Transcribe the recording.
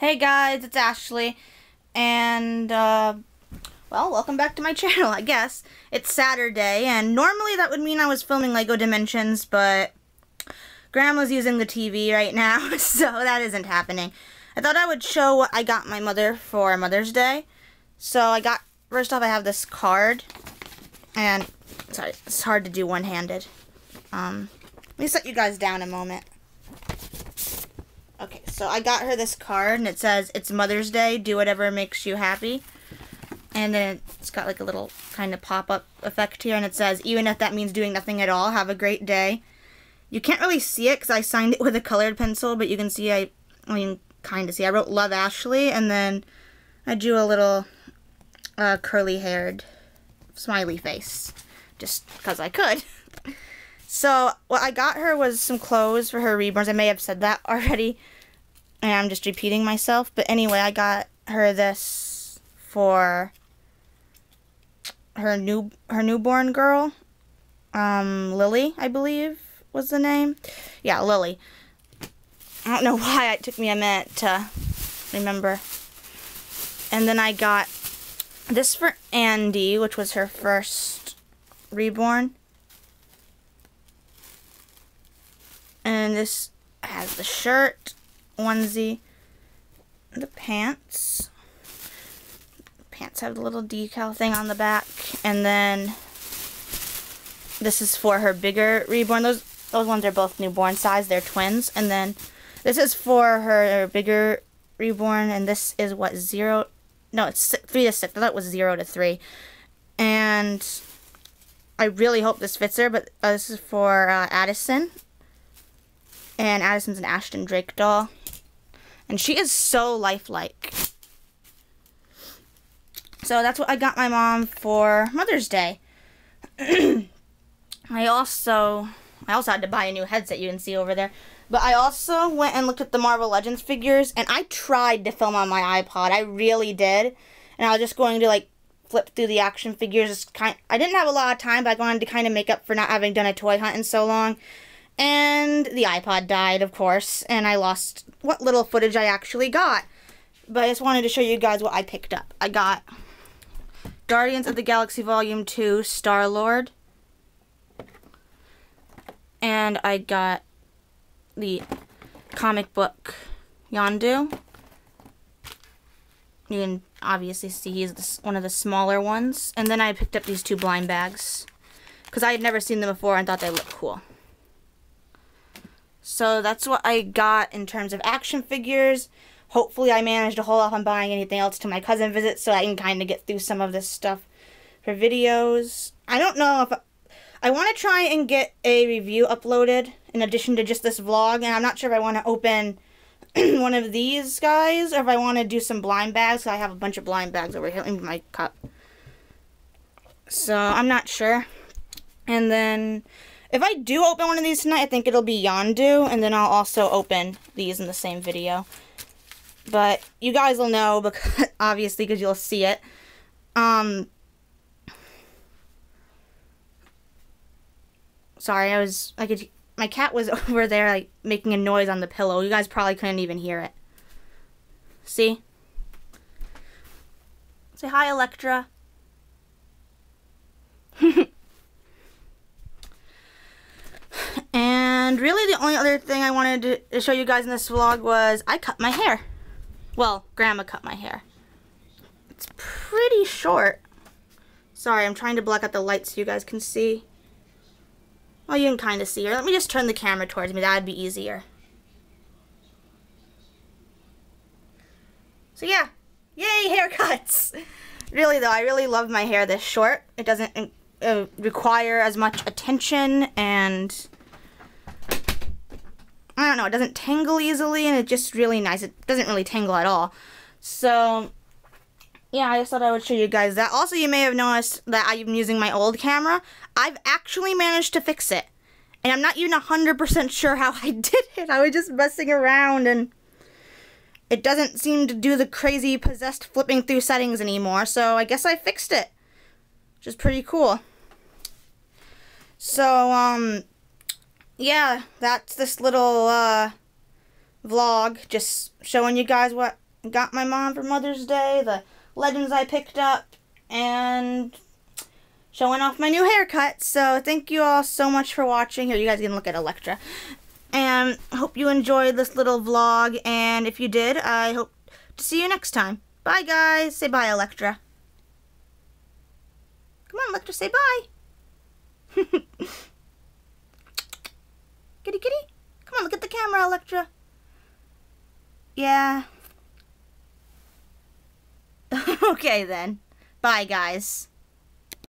Hey guys, it's Ashley, and well, welcome back to my channel, I guess. It's Saturday, and normally that would mean I was filming Lego Dimensions, but Grandma's using the TV right now, so that isn't happening. I thought I would show what I got my mother for Mother's Day. So I got, first off, I have this card, and sorry, it's hard to do one-handed. Let me set you guys down a moment. Okay, so I got her this card, and it says, "It's Mother's Day, do whatever makes you happy." And then it's got like a little kind of pop-up effect here, and it says, "Even if that means doing nothing at all, have a great day." You can't really see it because I signed it with a colored pencil, but you can see, I wrote "Love Ashley," and then I drew a little curly-haired smiley face, just because I could. So, what I got her was some clothes for her reborns. I may have said that already, and I'm just repeating myself. But anyway, I got her this for her newborn girl, Lily, I believe was the name. Yeah, Lily. I don't know why it took me a minute to remember. And then I got this for Andy, which was her first reborn. And this has the shirt, onesie, and the pants. The pants have the little decal thing on the back. And then this is for her bigger reborn. Those ones are both newborn size. They're twins. And then this is for her bigger reborn. And this is what, 3 to 6. I thought it was 0 to 3. And I really hope this fits her, but this is for Addison. And Addison's an Ashton Drake doll. And she is so lifelike. So that's what I got my mom for Mother's Day. I also had to buy a new headset, you can see over there. But I also went and looked at the Marvel Legends figures. And I tried to film on my iPod. I really did. And I was just going to, like, flip through the action figures. I didn't have a lot of time, but I wanted to kind of make up for not having done a toy hunt in so long. And the iPod died, of course, and I lost what little footage I actually got. But I just wanted to show you guys what I picked up. I got Guardians of the Galaxy Volume 2, Star-Lord. And I got the comic book Yondu. You can obviously see he's one of the smaller ones. And then I picked up these two blind bags, because I had never seen them before and thought they looked cool. So that's what I got in terms of action figures. Hopefully I managed to hold off on buying anything else till my cousin visits, so I can kind of get through some of this stuff for videos. I don't know if I want to try and get a review uploaded in addition to just this vlog, and I'm not sure if I want to open one of these guys or if I want to do some blind bags. I have a bunch of blind bags over here in my cup. So I'm not sure. And then if I do open one of these tonight, I think it'll be Yondu, and then I'll also open these in the same video. But you guys will know, because, obviously, because you'll see it. Sorry, my cat was over there, like, making a noise on the pillow. You guys probably couldn't even hear it. See? Say hi, Elektra. And really the only other thing I wanted to show you guys in this vlog was I cut my hair. Well, Grandma cut my hair. It's pretty short. Sorry, I'm trying to block out the light so you guys can see. Well, you can kind of see her. Let me just turn the camera towards me. That would be easier. So yeah, yay haircuts! Really though, I really love my hair this short. It doesn't require as much attention, and I don't know, it doesn't tangle easily, and it's just really nice. It doesn't really tangle at all. So, yeah, I just thought I would show you guys that. Also, you may have noticed that I'm using my old camera. I've actually managed to fix it, and I'm not even 100% sure how I did it. I was just messing around, and it doesn't seem to do the crazy possessed flipping through settings anymore, so I guess I fixed it, which is pretty cool. So, yeah, that's this little vlog, just showing you guys what got my mom for Mother's Day, the Legends I picked up, and showing off my new haircut. So thank you all so much for watching. Here, you guys can look at Elektra. And hope you enjoyed this little vlog, and if you did, I hope to see you next time. Bye, guys. Say bye, Elektra. Come on, Elektra, say bye. Kitty, kitty. Come on, look at the camera, Elektra. Yeah. Okay, then. Bye, guys.